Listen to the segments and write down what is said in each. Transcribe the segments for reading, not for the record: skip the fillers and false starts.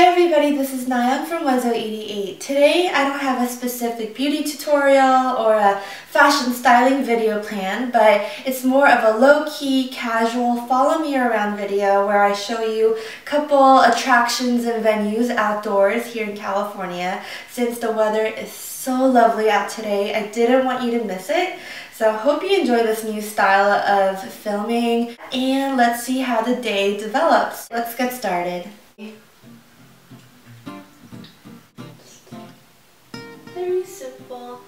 Hi everybody, this is Nayeon from Weso88. Today I don't have a specific beauty tutorial or a fashion styling video plan, but it's more of a low-key, casual, follow me around video where I show you a couple attractions and venues outdoors here in California. Since the weather is so lovely out today, I didn't want you to miss it. So I hope you enjoy this new style of filming and let's see how the day develops. Let's get started. Very simple.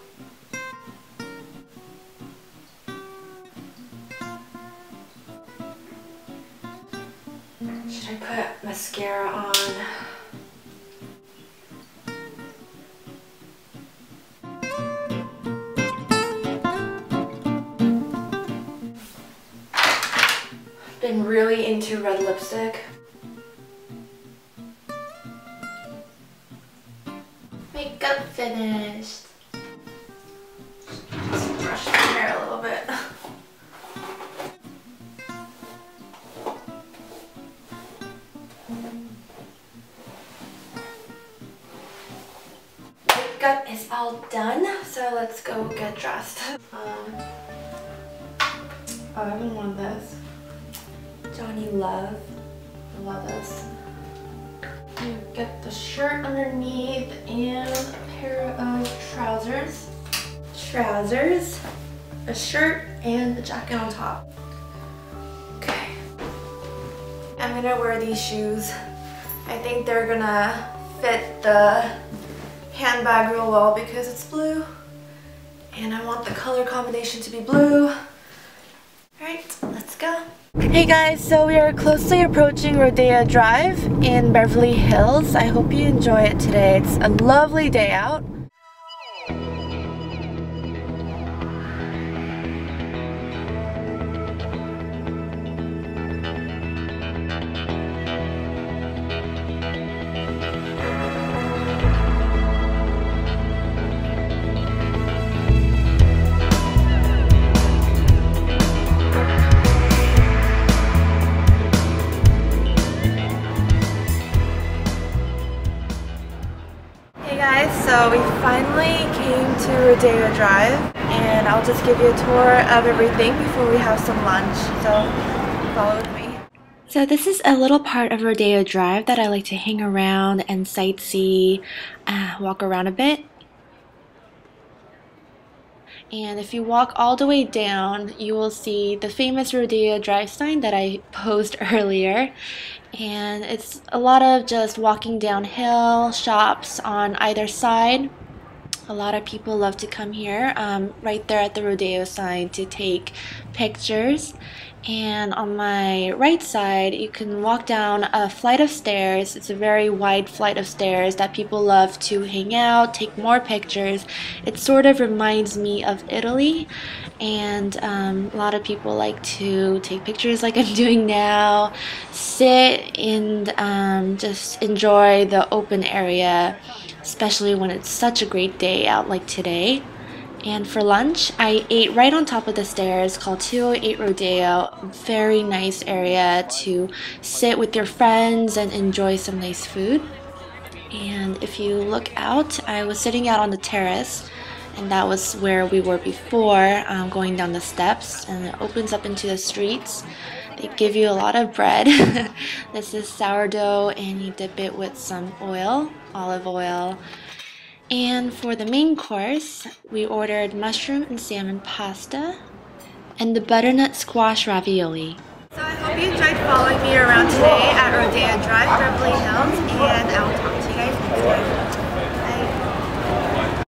Should I put mascara on? I've been really into red lipstick. Makeup finished. Just brush my hair a little bit. Makeup is all done, so let's go get dressed. I haven't worn this. Johnny Love. I love this. You get the shirt underneath and a pair of trousers. A shirt, and a jacket on top. Okay. I'm gonna wear these shoes. I think they're gonna fit the handbag real well because it's blue. And I want the color combination to be blue. Alright, let's go. Hey guys, so we are closely approaching Rodeo Drive in Beverly Hills. I hope you enjoy it today. It's a lovely day out. So we finally came to Rodeo Drive and I'll just give you a tour of everything before we have some lunch, so follow with me. So this is a little part of Rodeo Drive that I like to hang around and sightsee, walk around a bit. And if you walk all the way down, you will see the famous Rodeo Drive sign that I posted earlier. And it's a lot of just walking downhill, shops on either side. A lot of people love to come here right there at the Rodeo sign to take pictures. And on my right side, you can walk down a flight of stairs. It's a very wide flight of stairs that people love to hang out, take more pictures. It sort of reminds me of Italy, and a lot of people like to take pictures like I'm doing now, sit and just enjoy the open area, especially when it's such a great day out like today. And for lunch, I ate right on top of the stairs called 208 Rodeo. Very nice area to sit with your friends and enjoy some nice food. And if you look out, I was sitting out on the terrace, and that was where we were before, going down the steps, and it opens up into the streets. They give you a lot of bread. This is sourdough, and you dip it with some oil, olive oil. And for the main course, we ordered mushroom and salmon pasta and the butternut squash ravioli. So I hope you enjoyed following me around today at Rodeo Drive, Beverly Hills, and I will talk to you guys next time.